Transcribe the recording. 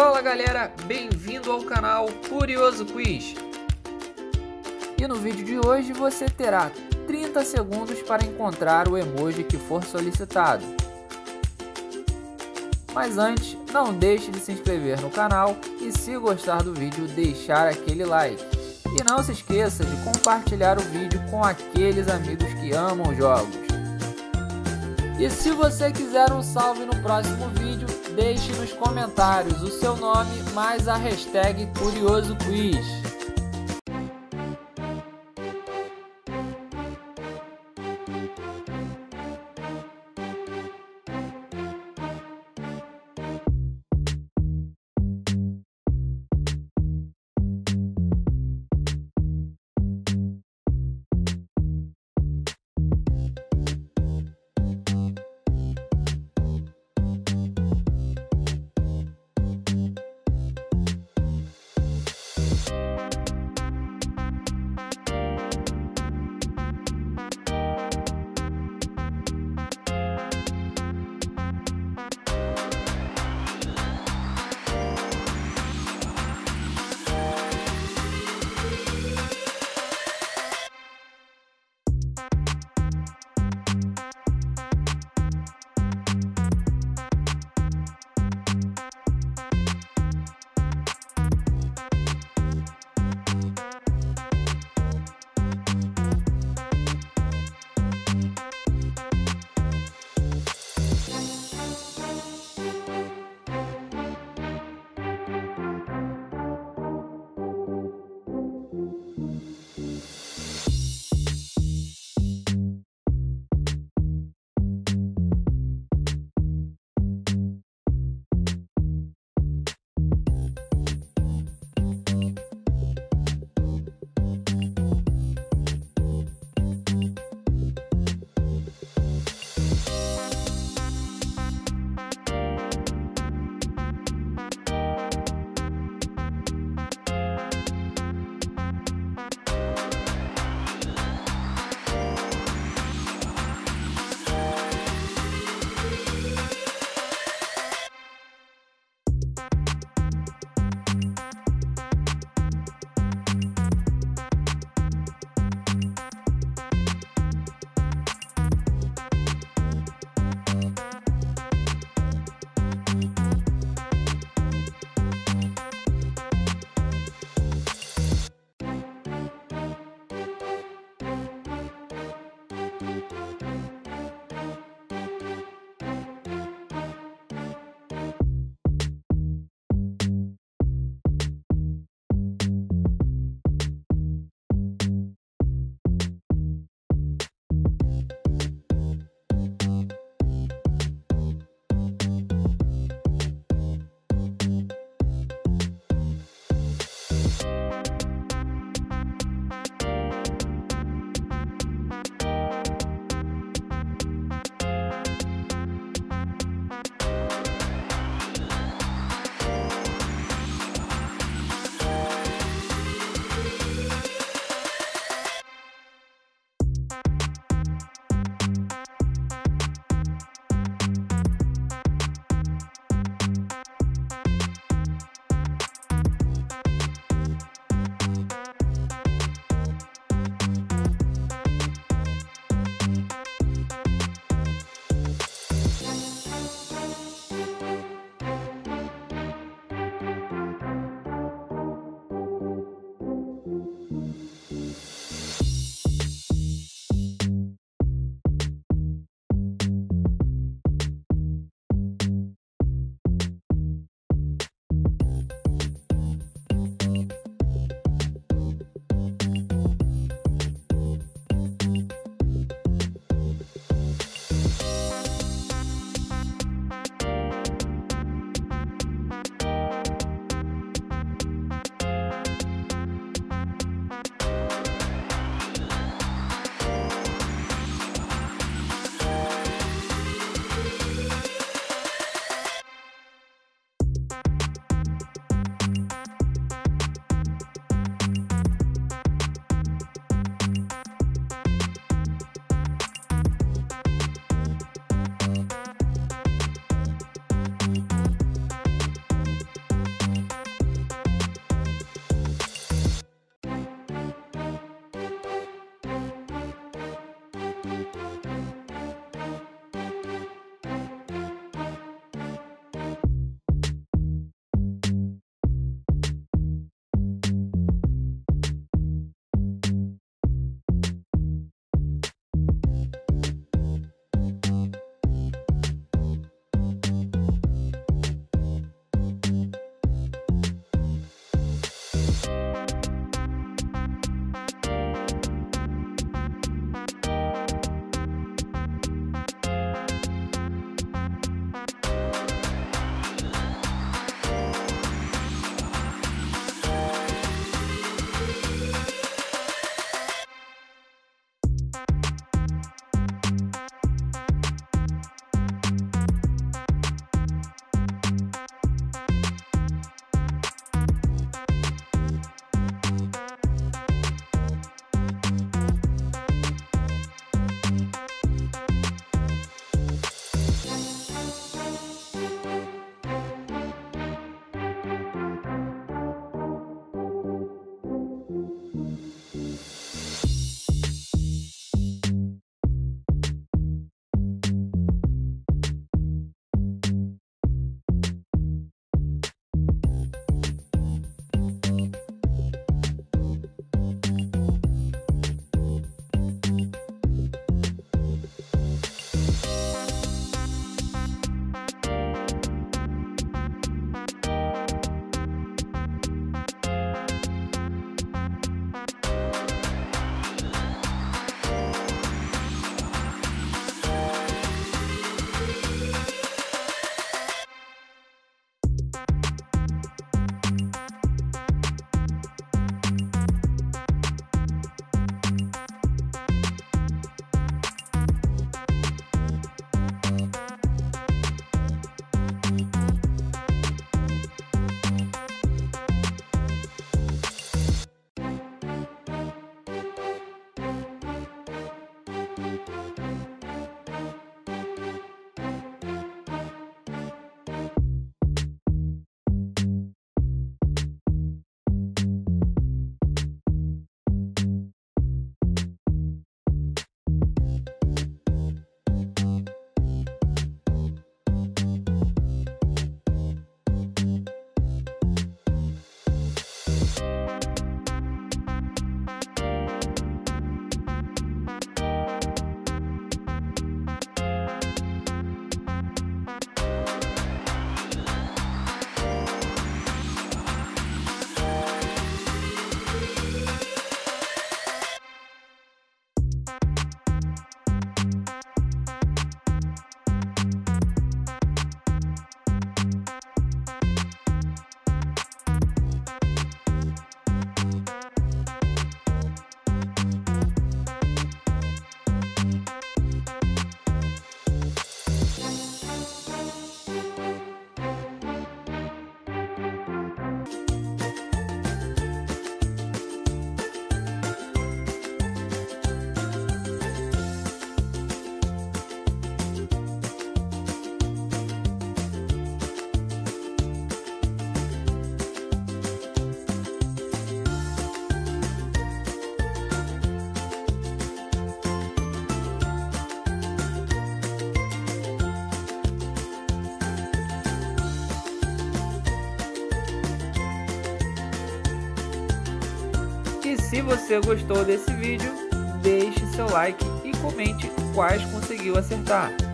Fala galera, bem-vindo ao canal Curioso Quiz. E no vídeo de hoje você terá 30 segundos para encontrar o emoji que for solicitado. Mas antes, não deixe de se inscrever no canal e, se gostar do vídeo, deixar aquele like. E não se esqueça de compartilhar o vídeo com aqueles amigos que amam jogos. E se você quiser um salve no próximo vídeo, deixe nos comentários o seu nome mais a hashtag Curioso Quiz. se você gostou desse vídeo, deixe seu like e comente quais conseguiu acertar.